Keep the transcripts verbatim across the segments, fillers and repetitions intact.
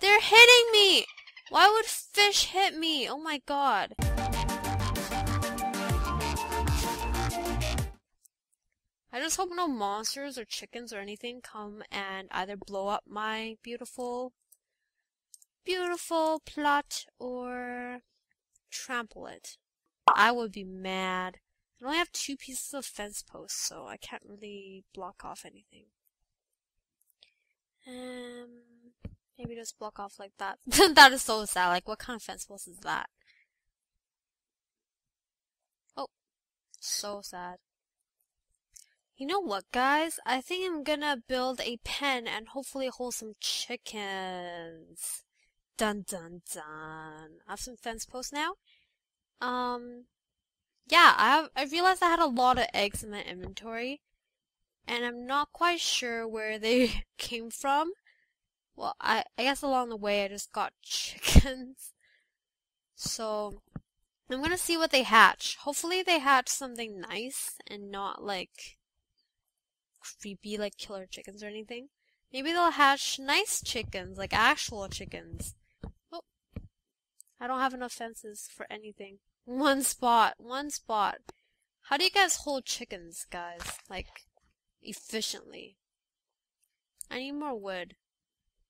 They're hitting me! Why would fish hit me? Oh my god. I just hope no monsters or chickens or anything come and either blow up my beautiful, beautiful plot or trample it. I would be mad. I only have two pieces of fence posts, so I can't really block off anything. Um, maybe just block off like that. That is so sad. Like, what kind of fence post is that? Oh, so sad. You know what, guys? I think I'm gonna build a pen and hopefully hold some chickens. Dun dun dun. I have some fence posts now. Um, yeah, I have, I realized I had a lot of eggs in my inventory, and I'm not quite sure where they came from. Well, I I guess along the way I just got chickens. So I'm gonna see what they hatch. Hopefully they hatch something nice and not like creepy like killer chickens or anything. Maybe they'll hatch nice chickens, like actual chickens. Oh, I don't have enough fences for anything. One spot, one spot. How do you guys hold chickens, guys? Like, efficiently. I need more wood.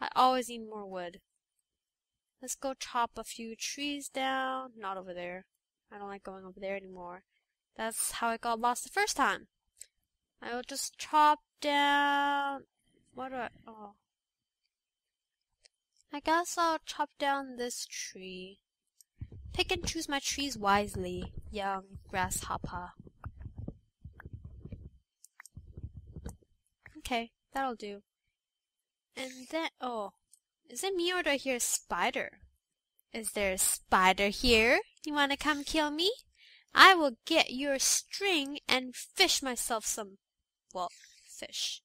I always need more wood. Let's go chop a few trees down. Not over there. I don't like going over there anymore. That's how I got lost the first time. I will just chop down... What do I... Oh. I guess I'll chop down this tree. Pick and choose my trees wisely, young grasshopper. Okay, that'll do. And then... Oh. Is it me or do I hear a spider? Is there a spider here? You want to come kill me? I will get your string and fish myself some... Well, fish.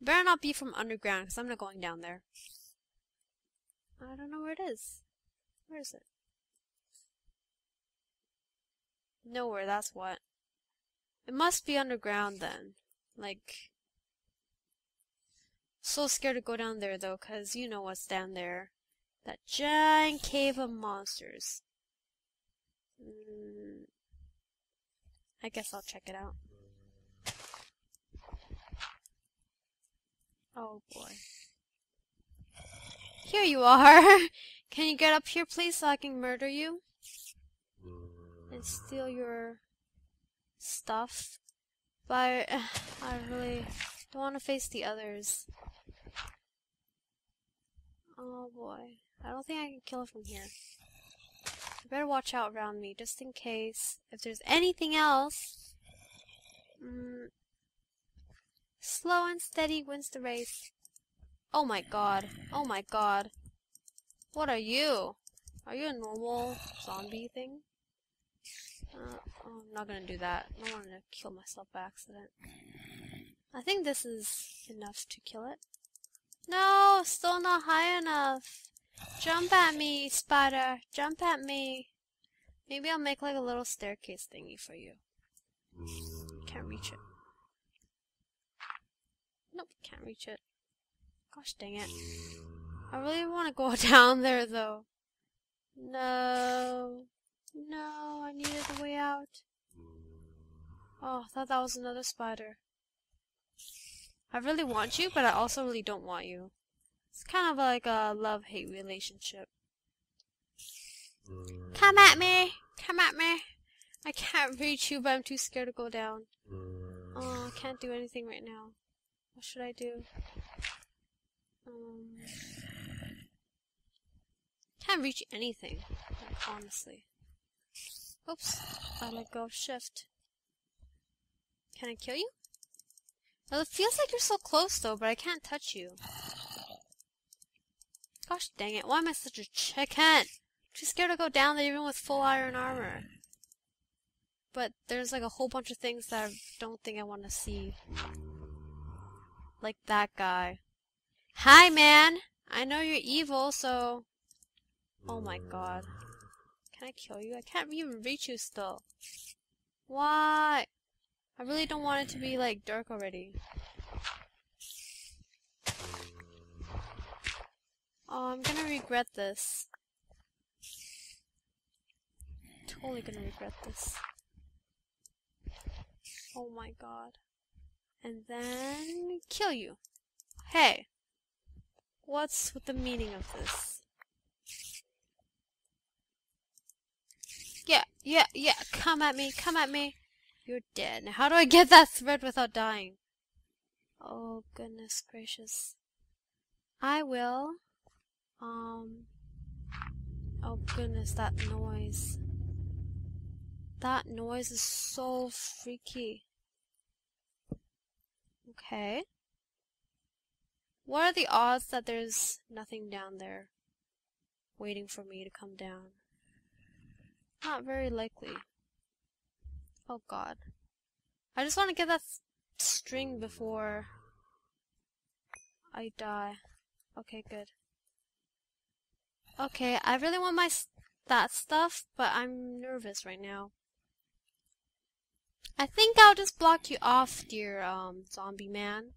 Better not be from underground, because I'm not going down there. I don't know where it is. Where is it? Nowhere, that's what. It must be underground, then. Like... So scared to go down there, though, because you know what's down there. That giant cave of monsters. Mm, I guess I'll check it out. Oh boy. Here you are! Can you get up here please so I can murder you? And steal your... stuff. But I, I really don't want to face the others. Oh boy. I don't think I can kill it from here. I better watch out around me just in case. If there's anything else... Mm, slow and steady wins the race. Oh my god. Oh my god. What are you? Are you a normal zombie thing? Uh, oh, I'm not gonna do that. I don't want to kill myself by accident. I think this is enough to kill it. No! Still not high enough! Jump at me, spider! Jump at me! Maybe I'll make like a little staircase thingy for you. Can't reach it. Nope, can't reach it. Gosh dang it. I really want to go down there though. No. No, I needed a way out. Oh, I thought that was another spider. I really want you, but I also really don't want you. It's kind of like a love-hate relationship. Come at me! Come at me! I can't reach you, but I'm too scared to go down. Oh, I can't do anything right now. What should I do? Um, can't reach anything, like, honestly. Oops, I let go of shift. Can I kill you? Well, it feels like you're so close though, but I can't touch you. Gosh dang it, why am I such a chicken? Too scared to go down there even with full iron armor. But there's like a whole bunch of things that I don't think I want to see. Like that guy. Hi, man! I know you're evil, so... Oh my god. Can I kill you? I can't even reach you still. Why? I really don't want it to be, like, dark already. Oh, I'm regret this. Totally gonna regret this. Oh my god. And then kill you. Hey! What's with the meaning of this? Yeah, yeah, yeah, come at me, come at me! You're dead. Now how do I get that thread without dying? Oh goodness gracious. I will... Um... Oh goodness, that noise. That noise is so freaky. Okay. What are the odds that there's nothing down there waiting for me to come down? Not very likely. Oh god. I just want to get that string before I die. Okay, good. Okay, I really want my s that stuff, but I'm nervous right now. I think I'll just block you off, dear um zombie man.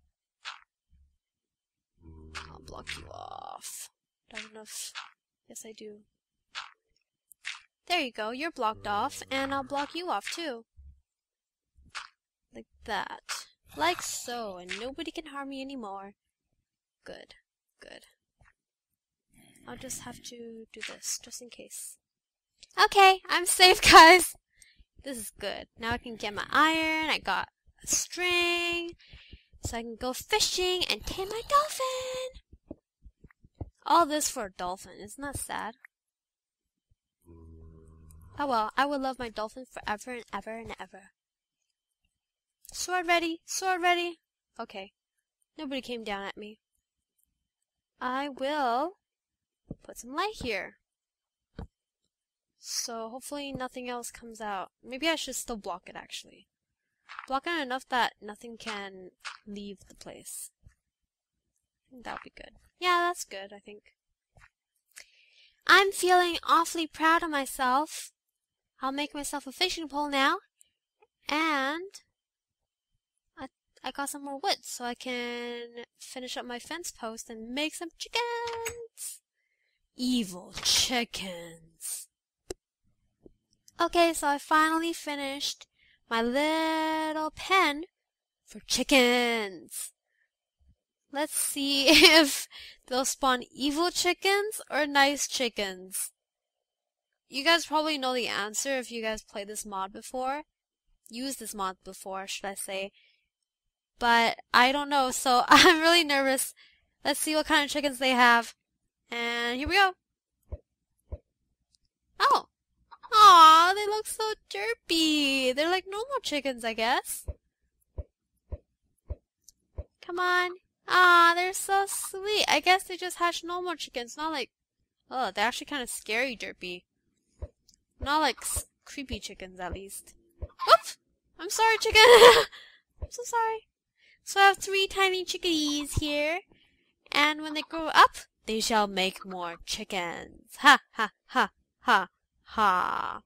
I'll block you off. Don't enough. Yes, I do. There you go. You're blocked off, and I'll block you off too. Like that. Like so, and nobody can harm me anymore. Good. Good. I'll just have to do this, just in case. Okay, I'm safe, guys! This is good. Now I can get my iron, I got a string, so I can go fishing and tame my dolphin! All this for a dolphin, isn't that sad? Oh well, I will love my dolphin forever and ever and ever. Sword ready! Sword ready! Okay. Nobody came down at me. I will put some light here. So hopefully nothing else comes out. Maybe I should still block it actually. Block it enough that nothing can leave the place. That would be good. Yeah, that's good, I think. I'm feeling awfully proud of myself. I'll make myself a fishing pole now. And I, I got some more wood so I can finish up my fence post and make some chickens. Evil chickens. Okay, so I finally finished my little pen for chickens. Let's see if they'll spawn evil chickens or nice chickens. You guys probably know the answer if you guys played this mod before. Used this mod before, should I say. But I don't know, so I'm really nervous. Let's see what kind of chickens they have. And here we go. Oh! Aw, they look so derpy. They're like normal chickens, I guess. Come on. Aw, they're so sweet. I guess they just hatch normal chickens, not like... Oh, they're actually kind of scary derpy. Not like creepy chickens, at least. Whoop! I'm sorry, chicken! I'm so sorry. So I have three tiny chickadees here. And when they grow up... They shall make more chickens. Ha, ha, ha, ha, ha.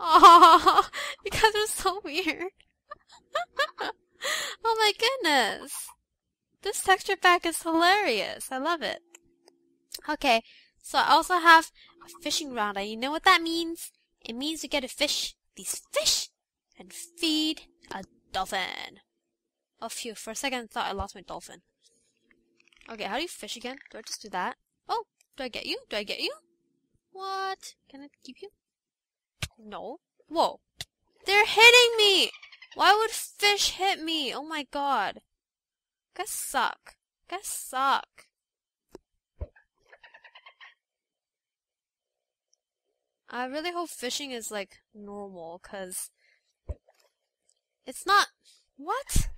Oh, you guys are so weird. Oh my goodness. This texture pack is hilarious. I love it. Okay, so I also have a fishing rod. You know what that means? It means you get to fish these fish and feed a dolphin. Oh phew, for a second I thought I lost my dolphin. Okay, how do you fish again? Do I just do that? Oh, do I get you? Do I get you? What? Can I keep you? No. Whoa. They're hitting me! Why would fish hit me? Oh my god. You guys suck. You guys suck. I really hope fishing is like normal, because it's not... What?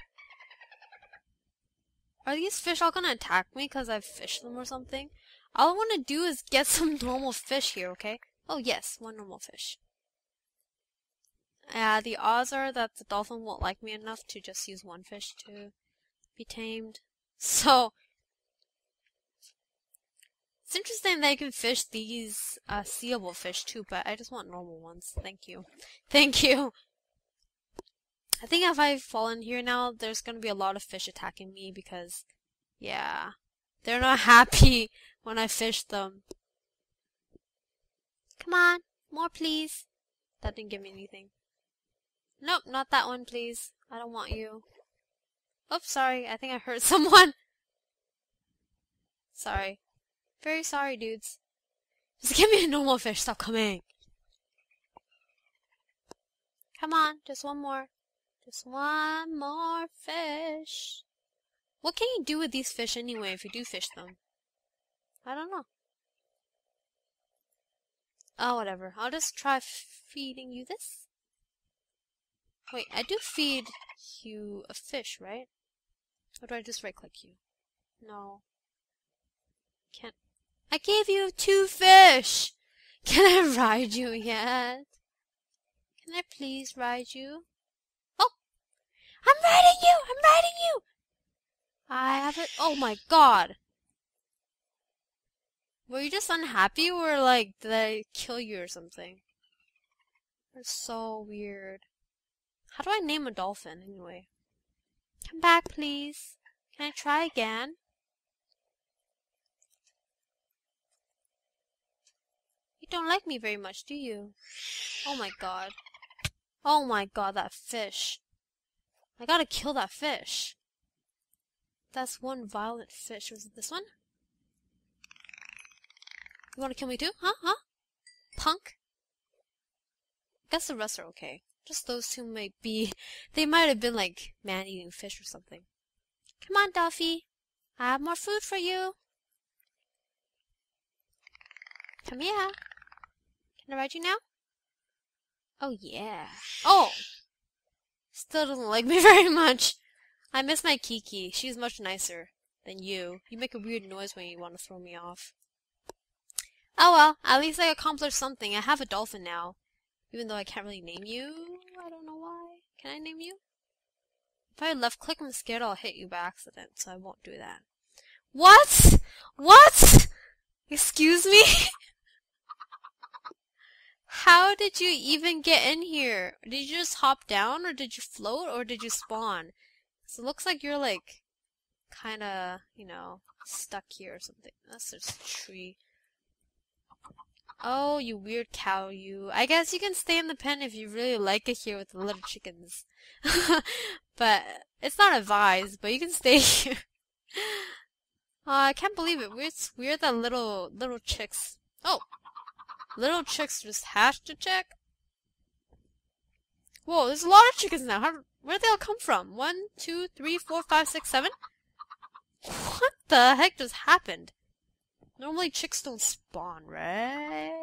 Are these fish all gonna attack me because I've fished them or something? All I want to do is get some normal fish here, okay? Oh yes, one normal fish. Uh, the odds are that the dolphin won't like me enough to just use one fish to be tamed. So, it's interesting that you can fish these uh, seeable fish too, but I just want normal ones. Thank you. Thank you! I think if I fall in here now, there's going to be a lot of fish attacking me because, yeah, they're not happy when I fished them. Come on, more please. That didn't give me anything. Nope, not that one please. I don't want you. Oops, sorry, I think I hurt someone. Sorry. Very sorry, dudes. Just give me a normal fish, stop coming. Come on, just one more. Just one more fish. What can you do with these fish anyway if you do fish them? I don't know. Oh, whatever. I'll just try feeding you this. Wait, I do feed you a fish, right? Or do I just right-click you? No. Can't. I gave you two fish! Can I ride you yet? Can I please ride you? Oh! I'm riding you! I'm riding you! I haven't... Oh my god! Were you just unhappy or like, did I kill you or something? That's so weird. How do I name a dolphin anyway? Come back please. Can I try again? You don't like me very much, do you? Oh my god. Oh my god, that fish. I gotta kill that fish. That's one violent fish. Was it this one? You wanna kill me too? Huh? Huh? Punk? I guess the rest are okay. Just those two might be... They might have been like man-eating fish or something. Come on, Duffy. I have more food for you. Come here. Can I ride you now? Oh, yeah. Oh! Still doesn't like me very much. I miss my Kiki. She's much nicer than you. You make a weird noise when you want to throw me off. Oh well, at least I accomplished something. I have a dolphin now. Even though I can't really name you. I don't know why. Can I name you? If I left click, I'm scared I'll hit you by accident, so I won't do that. What? What? Excuse me? How did you even get in here? Did you just hop down, or did you float, or did you spawn? So it looks like you're like, kinda, you know, stuck here or something. That's just a tree. Oh, you weird cow, you. I guess you can stay in the pen if you really like it here with the little chickens. But it's not advised, but you can stay here. uh, I can't believe it. It's weird that little, little chicks... Oh! Little chicks just hatched a chick? Whoa, there's a lot of chickens now. How, where'd they all come from? One, two, three, four, five, six, seven? What the heck just happened? Normally chicks don't spawn, right?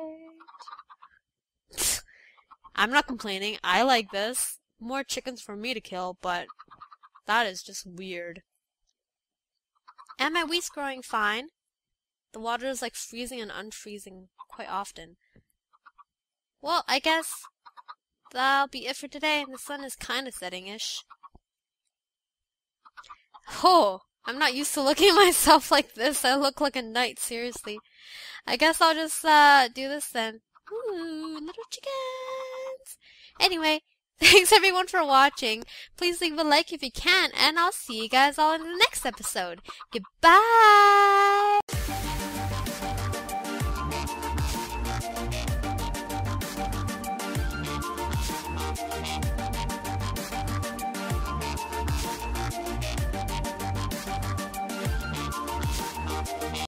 I'm not complaining. I like this. More chickens for me to kill, but that is just weird. And my wheat's growing fine. The water is like freezing and unfreezing quite often. Well, I guess that'll be it for today. The sun is kind of setting-ish. Oh! I'm not used to looking at myself like this. I look like a knight, seriously. I guess I'll just uh, do this then. Ooh, little chickens! Anyway, thanks everyone for watching. Please leave a like if you can, and I'll see you guys all in the next episode. Goodbye!